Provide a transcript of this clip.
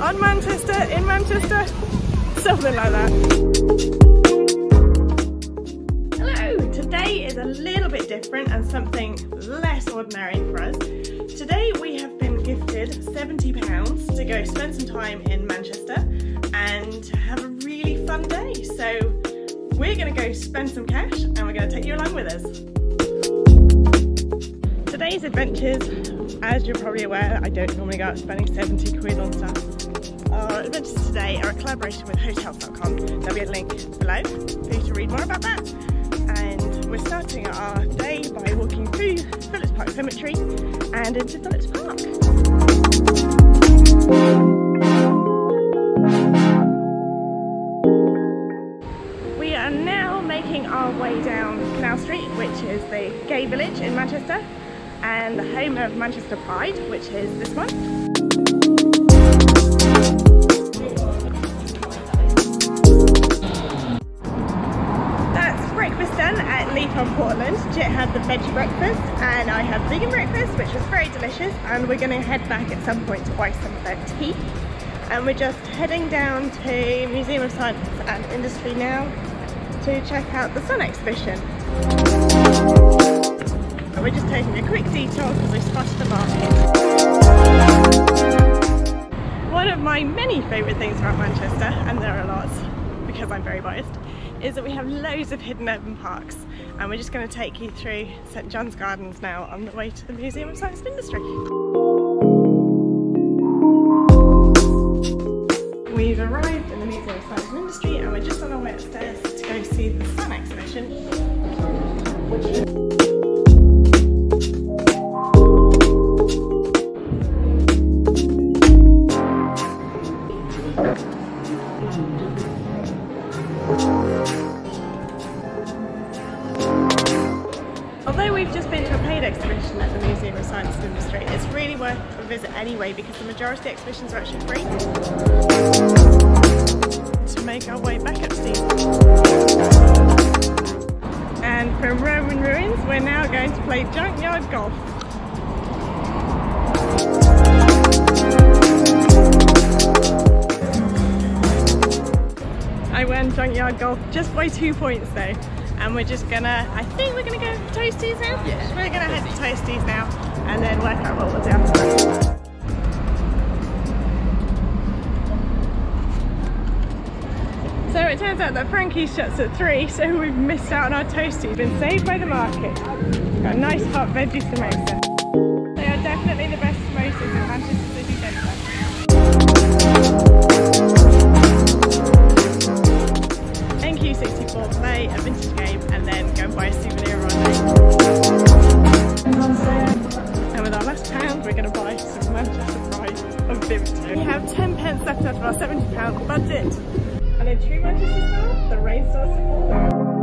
on Manchester, in Manchester, something like that. Hello, today is a little bit different and something less ordinary for us. Today we have been gifted £70 to go spend some time in Manchester and have a really fun day. So we're going to go spend some cash and we're going to take you along with us. Today's adventures, as you're probably aware, I don't normally go out spending 70 quid on stuff. Our adventures today are a collaboration with Hotels.com. There'll be a link below for you to read more about that. And we're starting our day by walking through Phillips Park Cemetery and into Phillips Park. We are now making our way down Canal Street, which is the gay village in Manchester, and the home of Manchester Pride, which is this one. That's breakfast done at Leith on Portland. Jit had the veggie breakfast and I had vegan breakfast, which was very delicious, and we're going to head back at some point to buy some of their tea. And we're just heading down to Museum of Science and Industry now to check out the sun exhibition. We're just taking a quick detour because we spotted the market. One of my many favourite things about Manchester, and there are lots because I'm very biased, is that we have loads of hidden urban parks, and we're just going to take you through St. John's Gardens now on the way to the Museum of Science and Industry. We've arrived in the Museum of Science and Industry and we're just on our way upstairs to go see the sun exhibition. Although we've just been to a paid exhibition at the Museum of Science and Industry, it's really worth a visit anyway because the majority of the exhibitions are actually free. To make our way back upstairs. And from Roman Ruins, we're now going to play Junkyard Golf. I won Junkyard Golf just by 2 points though. And we're just gonna, I think we're gonna go to Toasties now? Yeah. We're gonna head to Toasties now and then work out what we'll do after that. So it turns out that Frankie's shuts at 3, so we've missed out on our Toasties. Been saved by the market. Got a nice hot veggie samosa. They are definitely the best samosas in Manchester City Centre. NQ64, play a vintage game and then go and buy a souvenir or a day. And with our last £1 we're going to buy some Manchester Pride of vintage. We have 10 pence left out of our £70 budget. And in true Manchester style, the rain starts to fall down.